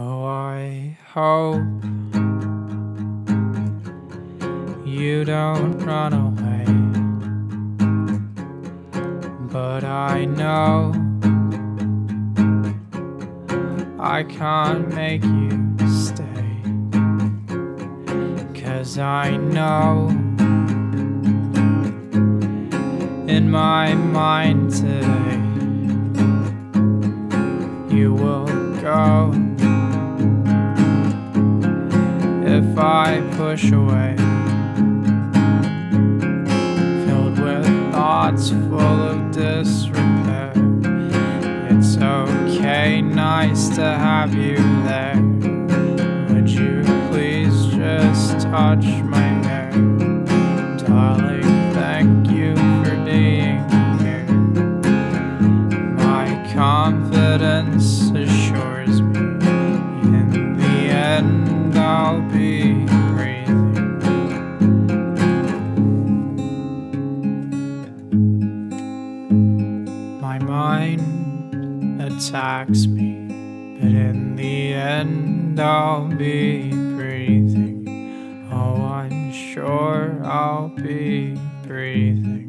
Oh, I hope you don't run away, but I know I can't make you stay, 'cause I know in my mind today you will go if I push away, filled with thoughts full of disrepair. It's okay, nice to have you there. Would you please just touch my hair? Darling, thank you for being here. My confidence assures me in the end I'll be breathing. My mind attacks me, but in the end I'll be breathing. Oh, I'm sure I'll be breathing.